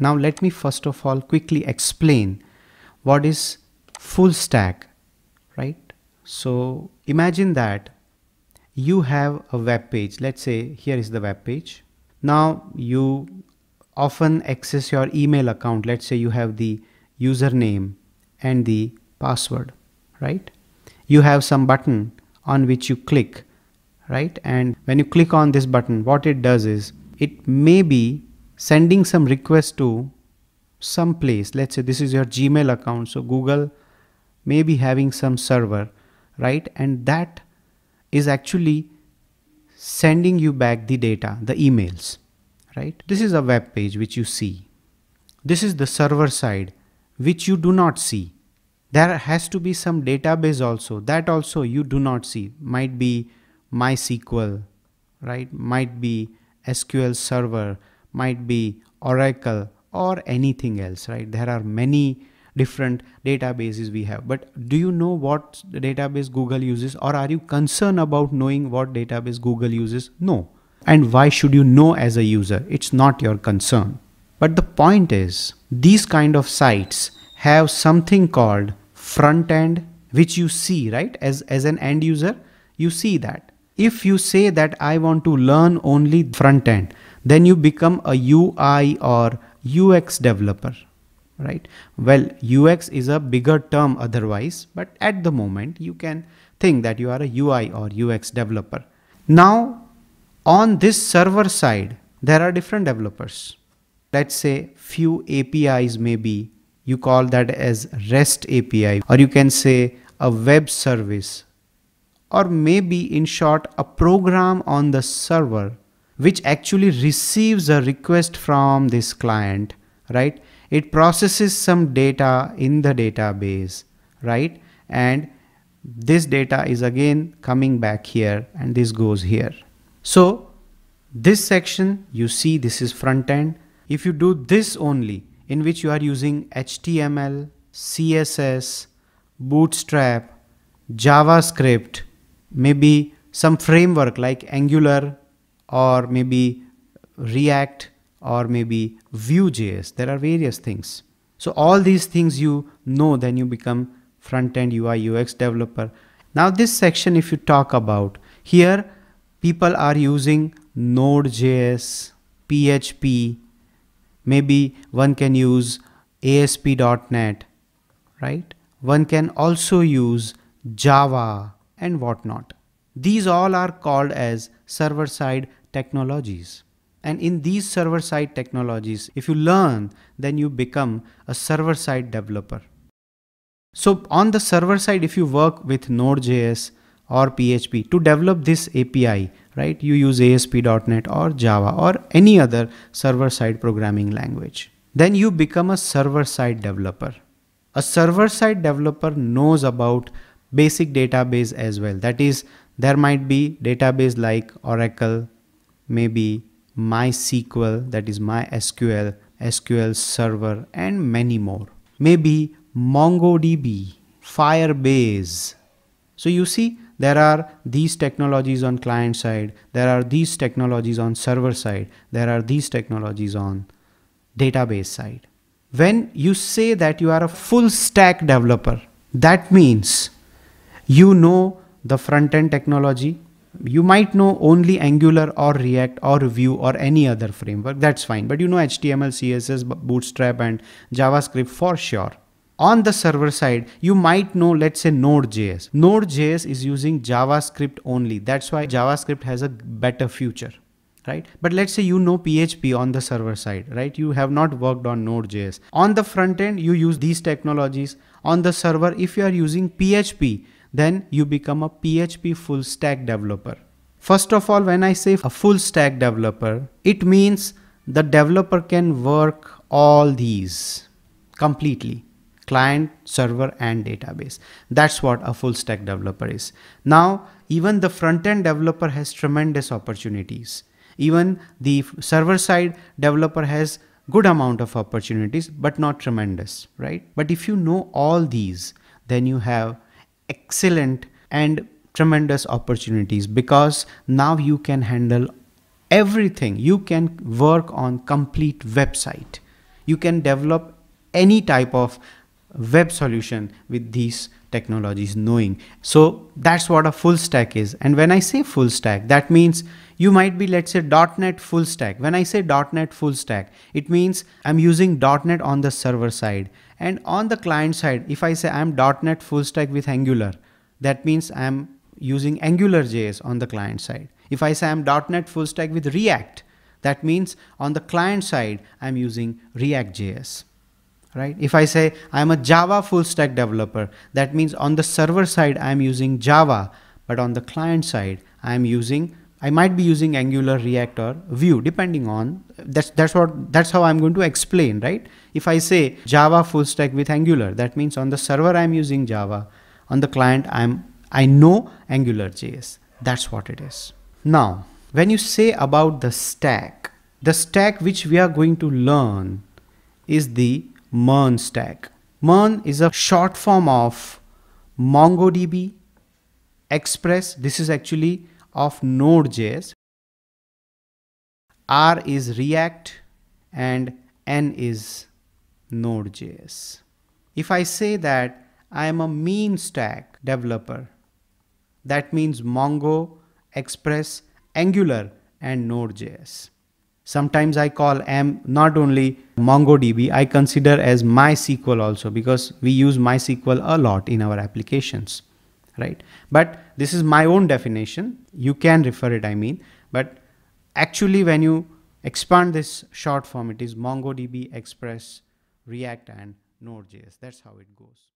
Now let me first of all quickly explain what is full stack, right? So imagine that you have a web page. Let's say here is the web page. Now you often access your email account. Let's say you have the username and the password, right? You have some button on which you click, right? And when you click on this button, what it does is it may be sending some request to some place. Let's say this is your Gmail account. So Google may be having some server, right? And that is actually sending you back the data, the emails, right? This is a web page which you see. This is the server side which you do not see. There has to be some database also, that also you do not see. Might be MySQL, right? Might be SQL Server, might be Oracle or anything else, right? There are many different databases we have, but do you know what database Google uses, or are you concerned about knowing what database Google uses? No. And why should you know as a user? It's not your concern. But the point is, these kind of sites have something called front end, which you see, right? As an end user, you see that. If you say that I want to learn only front end, then you become a UI or UX developer, right? Well, UX is a bigger term otherwise, but at the moment you can think that you are a UI or UX developer. Now, on this server side, there are different developers. Let's say few APIs maybe, you call that as REST API, or you can say a web service, or maybe in short, a program on the server, which actually receives a request from this client, right? It processes some data in the database, right? And this data is again coming back here and this goes here. So this section you see, this is front end. If you do this only, in which you are using HTML, CSS, Bootstrap, JavaScript, maybe some framework like Angular or maybe React or maybe Vue.js, there are various things. So all these things you know, then you become front-end UI UX developer. Now this section, if you talk about, here people are using Node.js, PHP, maybe one can use ASP.NET, right? One can also use Java and whatnot. These all are called as server-side technologies. And in these server-side technologies, if you learn, then you become a server-side developer. So on the server side, if you work with Node.js or PHP to develop this API, right, you use ASP.NET or Java or any other server-side programming language, then you become a server-side developer. A server-side developer knows about basic database as well. That is, there might be database like Oracle, maybe MySQL, that is MySQL, SQL Server, and many more. Maybe MongoDB, Firebase. So you see, there are these technologies on client side, there are these technologies on server side, there are these technologies on database side. When you say that you are a full stack developer, that means you know the front end technology. You might know only Angular or React or Vue or any other framework, that's fine. But you know HTML, CSS, Bootstrap and JavaScript for sure. On the server side, you might know, let's say Node.js. Node.js is using JavaScript only. That's why JavaScript has a better future, right? But let's say you know PHP on the server side, right? You have not worked on Node.js. On the front end, you use these technologies. On the server, if you are using PHP, then you become a PHP full stack developer. First of all, when I say a full stack developer, it means the developer can work all these completely, client, server and database. That's what a full stack developer is. Now, even the front end developer has tremendous opportunities. Even the server side developer has good amount of opportunities, but not tremendous, right? But if you know all these, then you have excellent and tremendous opportunities, because now you can handle everything. You can work on complete website. You can develop any type of web solution with these technologies knowing. So that's what a full stack is. And when I say full stack, that means you might be, let's say, .NET full stack. When I say .NET full stack, it means I'm using .NET on the server side. And on the client side, if I say I'm .NET full stack with Angular, that means I'm using AngularJS on the client side. If I say I'm .NET full stack with React, that means on the client side, I'm using React.js. Right? If I say I'm a Java full stack developer, that means on the server side, I'm using Java, but on the client side, I might be using Angular, React, or Vue, depending on, that's how I'm going to explain, right? If I say Java full stack with Angular, that means on the server, I'm using Java, on the client, I know AngularJS. That's what it is. Now, when you say about the stack which we are going to learn is the MERN stack. MERN is a short form of MongoDB, Express. This is actually of Node.js. R is React and N is Node.js. If I say that I am a MERN stack developer, that means Mongo, Express, Angular and Node.js. Sometimes I call M not only MongoDB, I consider as MySQL also, because we use MySQL a lot in our applications, right? But this is my own definition. You can refer it, I mean, but actually when you expand this short form, it is MongoDB, Express, React and Node.js. That's how it goes.